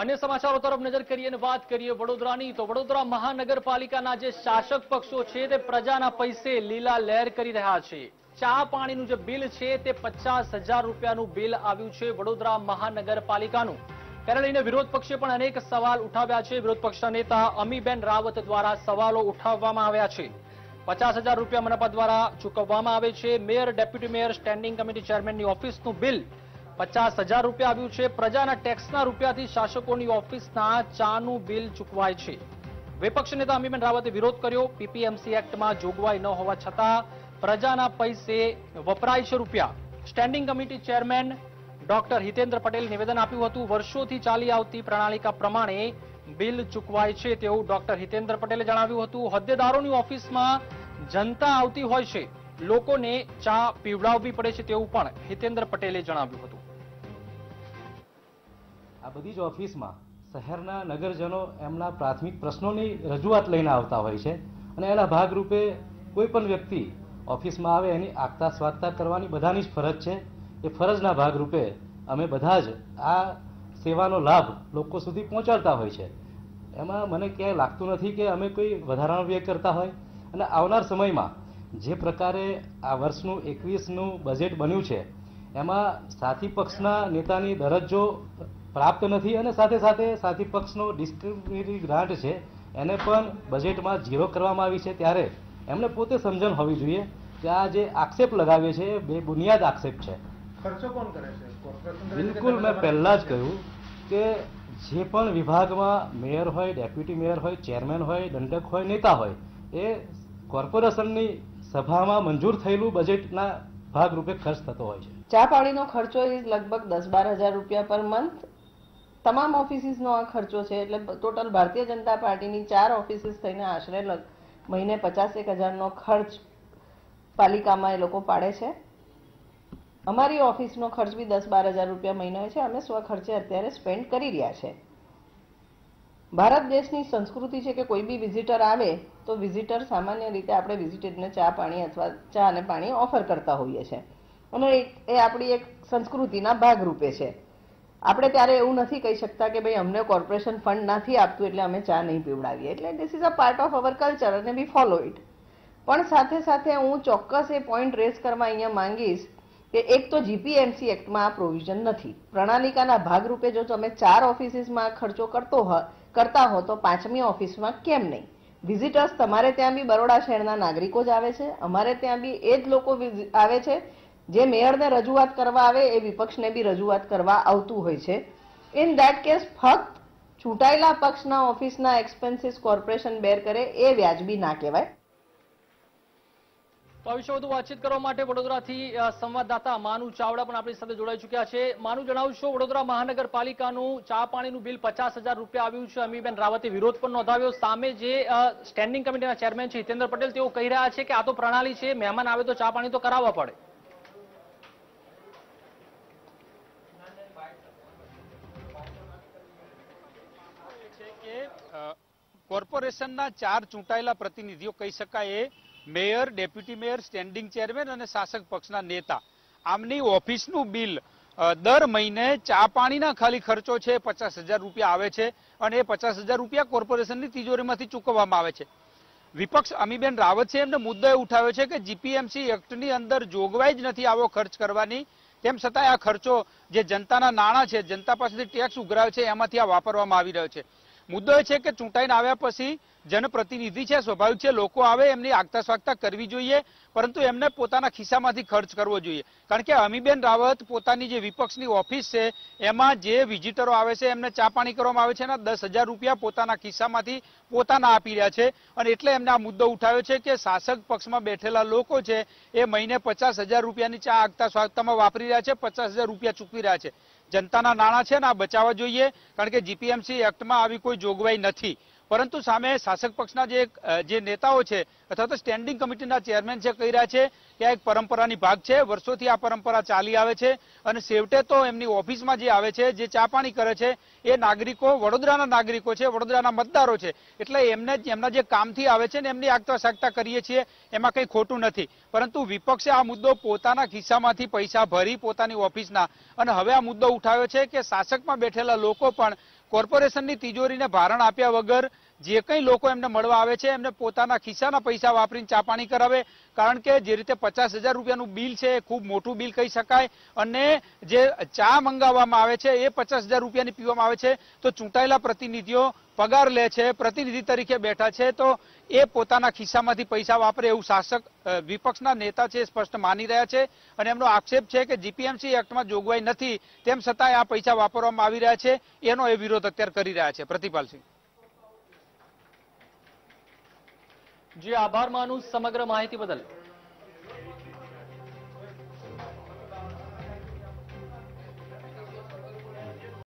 अन्य समाचारों तरफ नजर करिए ने बात करिए वडोदरानी तो वडोदरा महानगरपालिकाना जे शासक पक्षों छे ते प्रजाना पैसे लीला लहर करी रहा छे। चा पाणीनुं जे बिल छे ते 50,000 रूपियानुं बिल आव्युं छे वडोदरा महानगरपालिकानुं। त्यारे लईने विरोध पक्षे पण अनेक सवाल उठाव्या छे। विरोध पक्षना नेता अमीबेन रावत द्वारा सवालो उठाववामां आव्या छे। 50,000 रूपिया मनपा द्वारा चूकववामां आवे छे। Mayor, deputy mayor, standing committee चेरमेननी ऑफिसनुं बिल 50,000 रूपिया आव्युं छे। प्रजाना टेक्सना रूपियाथी शासकोनी ऑफिसना चानु बिल चूकवाय छे। विपक्ष नेता अमीबेन रावते विरोध कर्यो। पीपीएमसी एक्ट में जोगवाई न होवा छतां प्रजाना पैसे वपराय छे रूपिया। Standing committee chairman doctor Hitendra Patel निवेदन आप्युं हतुं। वर्षोथी चाली आवती प्रणालिका प्रमाणे बिल चूकवाय छे तेवुं डॉक्टर हितेन्द्र पटेले जणाव्युं हतुं। होद्देदारोनी ऑफिसमां जनता आवती होय छे, लोकोने चा पीवडाववी पड़े छे तेवुं पण हितेन्द्र पटेले जणाव्युं हतुं। आ बधी ज ऑफिस में शहरना नगरजनों एमना प्राथमिक प्रश्नों की रजूआत लईने आवता होय छे अने एना भागरूपे कोईपण व्यक्ति ऑफिस में आवे एनी आगता स्वागता करवानी बधानी ज फरज छे। ए फरजना भागरूपे अमे बधा ज आ सेवानो लाभ लोको सुधी पहोंचाडता होय छे। एमां मने क्यांय लागतुं नथी के अमे कोई वधारानो व्यय करता होय अने आवनार समयमां जे प्रकारे आ वर्षनुं 21नुं बजेट बन्युं छे एमां साथी पक्षना नेतानी दरजो प्राप्त नहीं अने साथे साथे साथी पक्षनो डिस्क्रिमिनरी ग्रांट है एने पण बजेट में जीरो करवामां आवी छे। त्यारे एमने पोते समझण होवी जोईए कि आ जे आक्षेप लगावे छे बेबुनियाद आक्षेप छे। खर्चो कोण करे छे? कॉर्पोरेशन। बिल्कुल मैं पहला ज कह्युं के जे पण विभाग में मेयर होय, डेप्यूटी मेयर होय, चेरमेन होय, दंडक होय, नेता होय ए कॉर्पोरेशननी सभामां मंजूर थयेलुं बजेटना भागरूपे खर्च थतो होय छे। चा पाणीनो खर्चो लगभग 10-12 हज़ार रूपिया पर मंथ तमाम ऑफिसिसनो आ खर्चो छे। एटले टोटल भारतीय जनता पार्टीनी 4 ऑफिसिस थईने आशरे महीने 50,000-1,000 खर्च पालिकामां ए लोको पाडे छे। अमारी ऑफिसनो खर्च भी 10-12 हज़ार रूपिया महीनो छे। अमे स्वखर्चे अत्यारे स्पेन्ड करी रह्या छे। भारत देशनी संस्कृति छे के कोई भी विजिटर आवे तो विजिटर सामान्य रीते आपणे विजिटरने चा पाणी अथवा चा अने पाणी ऑफर करता होईए छे अने ए आपणी एक संस्कृतिना भाग रूपे छे। આપણે ત્યારે એવું નથી કહી શકતા કે ભાઈ અમને કોર્પોરેશન ફંડ નથી આપતું એટલે અમે ચા નહીં પીવડાવીએ। એટલે this is a part of our culture અને વી ફોલો ઇટ। પણ સાથે સાથે હું ચોક્કસ એ પોઈન્ટ રેઝ કરવા અહીંયા માંગીશ કે એક તો જીપીએમસી એક્ટમાં આ પ્રોવિઝન નથી। પ્રણાલિકાના ભાગરૂપે જો તમે 4 ઓફિસીસમાં ખર્ચો કરતા હો તો 5મી ઓફિસમાં કેમ નહીં? વિઝિટર્સ તમારે ત્યાં બી બરોડા શહેરના નાગરિકો જ આવે છે, અમારે ત્યાં બી એ જ લોકો આવે છે। જે મેયરને રજૂઆત કરવા આવે એ વિપક્ષને બી રજૂઆત કરવા આવતું હોય છે। ઇન ધેટ કેસ ફક્ત છૂટાયેલા પક્ષના ઓફિસના એક્સપેન્સીસ કોર્પોરેશન બેર કરે એ વ્યાજબી ના કહેવાય। તો આ વિશે વધુ વાતચીત કરવા માટે વડોદરાથી સંવાદદાતા માનુ ચાવડા પણ આપણી સાથે જોડાઈ ચૂક્યા છે। માનુ, જણાવશો વડોદરા મહાનગરપાલિકાનું ચા પાણીનું બિલ 50,000 રૂપિયા આવ્યું છે। અમીબેન રાવતે વિરોધ પણ નોંધાવ્યો। સામે જે સ્ટેન્ડિંગ કમિટીના ચેરમેન છે હિતેન્દ્ર પટેલ તેઓ કહી રહ્યા છે કે આ તો પ્રણાલી છે, મહેમાન આવે તો ચા પાણી તો કરાવવા પડે। કોર્પોરેશનના 4 ચૂંટાયેલા પ્રતિનિધિઓ કહી શકાય, mayor, deputy mayor, standing chairman અને શાસક પક્ષના નેતા, આમની ઓફિસનું બિલ દર મહિને ચા પાણીના ખાલી ખર્ચો છે 50,000 રૂપિયા આવે છે અને એ 50,000 રૂપિયા કોર્પોરેશનની તિજોરીમાંથી ચૂકવવામાં આવે છે। વિપક્ષ અમીબેન રાવત છે, એમને મુદ્દો ઉઠાવ્યો છે કે જીપીએમસી એક્ટની અંદર જોગવાઈ જ નથી આવો ખર્ચ કરવાની, તેમ છતાંય આ ખર્ચો જે જનતાના નાણાં છે, જનતા પાસેથી ટેક્સ ઉઘરાવે છે એમાંથી આ વાપરવામાં આવી રહ્યો છે। મુદ્દો એ છે કે ચૂંટાઈને આવ્યા પછી જનપ્રતિનિધિ છે, સ્વાભાવિક છે લોકો આવે એમની આગતા સ્વાગતા કરવી જોઈએ, પરંતુ એમને પોતાના ખિસ્સામાંથી ખર્ચ કરવો જોઈએ। કારણ કે અમીબેન રાવત પોતાની જે વિપક્ષની ઓફિસ છે એમાં જે વિઝિટરો આવે છે એમને ચા પાણી કરવામાં આવે છે એના 10,000 રૂપિયા પોતાના ખિસ્સામાંથી પોતાના આપી રહ્યા છે અને એટલે એમને આ મુદ્દો ઉઠાવ્યો છે કે શાસક પક્ષમાં બેઠેલા લોકો છે એ મહિને 50,000 રૂપિયાની ચા આગતા સ્વાગતામાં વાપરી રહ્યા છે, 50,000 રૂપિયા ચૂકવી રહ્યા છે। જનતાના નાણાં છે ને આ બચાવવા જોઈએ, કારણ કે જીપીએમસી એક્ટમાં આવી કોઈ જોગવાઈ નથી। પરંતુ સામે શાસક પક્ષના જે નેતાઓ છે અથવા તો સ્ટેન્ડિંગ કમિટીના ચેરમેન છે કહી રહ્યા છે કે આ એક પરંપરાની ભાગ છે, વર્ષોથી આ પરંપરા ચાલી આવે છે અને છેવટે તો એમની ઓફિસમાં જે આવે છે, જે ચા પાણી કરે છે એ નાગરિકો વડોદરાના નાગરિકો છે, વડોદરાના મતદારો છે, એટલે એમના જે કામથી આવે છે ને એમની આગતા સાગતા કરીએ છીએ એમાં કંઈ ખોટું નથી। પરંતુ વિપક્ષે આ મુદ્દો પોતાના ખિસ્સામાંથી પૈસા ભરી પોતાની ઓફિસના અને હવે આ મુદ્દો ઉઠાવ્યો છે કે શાસકમાં બેઠેલા લોકો પણ कोर्पोरेशननी तिजोरीने भारण आप्या वगर जे कई लोग एमने मळवा आवे छे एमने पोताना खिस्साना पैसा वापरीने चापाणी करावे, कारण के जे रीते 50,000 रूपियानु बिल छे खूब मोटुं बिल कही शकाय अने जे चा मंगाववामां आवे छे ए 50,000 रूपियानी पीवामां आवे छे, तो चूंटायेला प्रतिनिधिओ पगार ले छे, प्रतिनिधि तरीके बैठा छे, तो ए पोताना खिस्सामांथी पैसा वापरे एवुं शासक विपक्षना नेता छे स्पष्ट मानी रह्या छे अने एमनो आक्षेप छे के जीपीएमसी एक्टमां जोगवाई नथी तेम छतांय आ पैसा वापरवामां आवी रह्या छे एनो ए विरोध अत्यारे करी रह्या छे। प्रतिपाल सिंह जी आभार मानू समग्र माहिती बदल।